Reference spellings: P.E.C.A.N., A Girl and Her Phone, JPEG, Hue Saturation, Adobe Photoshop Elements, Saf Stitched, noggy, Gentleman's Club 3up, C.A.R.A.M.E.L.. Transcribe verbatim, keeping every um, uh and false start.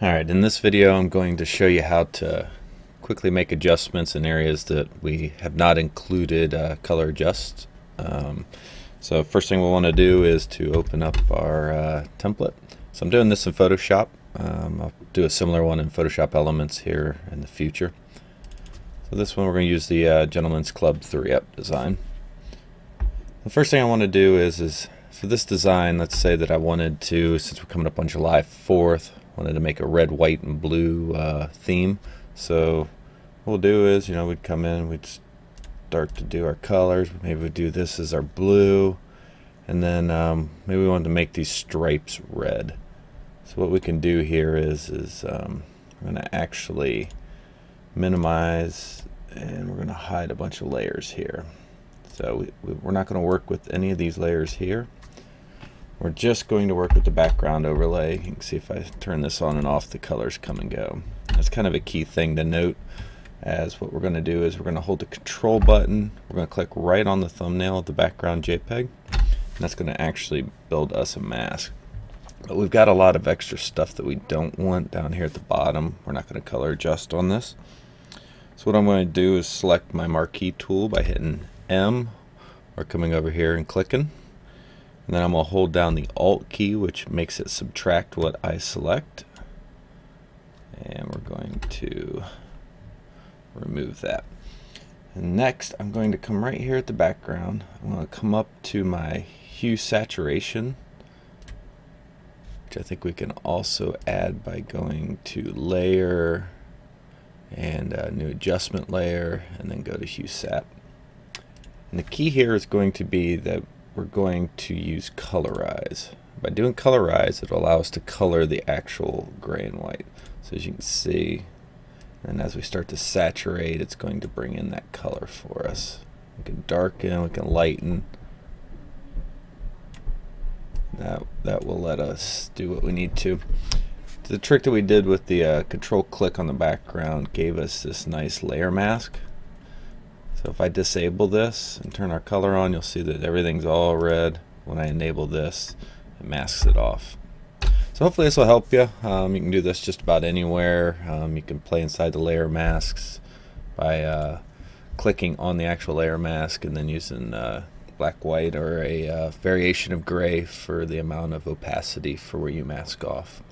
Alright, in this video I'm going to show you how to quickly make adjustments in areas that we have not included uh, color adjust. Um, so first thing we'll want to do is to open up our uh, template. So I'm doing this in Photoshop. Um, I'll do a similar one in Photoshop Elements here in the future. So this one we're going to use the uh, Gentleman's Club three up design. The first thing I want to do is, is for this design, let's say that I wanted to, since we're coming up on July fourth, wanted to make a red, white, and blue uh, theme. So what we'll do is, you know, we'd come in, we'd start to do our colors. Maybe we'd do this as our blue, and then um, maybe we wanted to make these stripes red. So what we can do here is, is um, we're going to actually minimize, and we're going to hide a bunch of layers here. So we, we're not going to work with any of these layers here. We're just going to work with the background overlay. You can see if I turn this on and off, the colors come and go. That's kind of a key thing to note, as what we're going to do is we're going to hold the control button. We're going to click right on the thumbnail of the background JPEG. And that's going to actually build us a mask. But we've got a lot of extra stuff that we don't want down here at the bottom. We're not going to color adjust on this. So what I'm going to do is select my marquee tool by hitting M or coming over here and clicking. And then I'm going to hold down the Alt key, which makes it subtract what I select. And we're going to remove that. And next, I'm going to come right here at the background. I'm going to come up to my Hue Saturation, which I think we can also add by going to Layer and uh, New Adjustment Layer, and then go to Hue Sat. And the key here is going to be that we're going to use colorize. By doing colorize, it'll allow us to color the actual gray and white. So as you can see, and as we start to saturate, it's going to bring in that color for us. We can darken, we can lighten. That, that will let us do what we need to. The trick that we did with the uh, control click on the background gave us this nice layer mask. So if I disable this and turn our color on, you'll see that everything's all red. When I enable this, it masks it off. So hopefully this will help you. Um, you can do this just about anywhere. Um, you can play inside the layer masks by uh, clicking on the actual layer mask and then using uh, black, white, or a uh, variation of gray for the amount of opacity for where you mask off.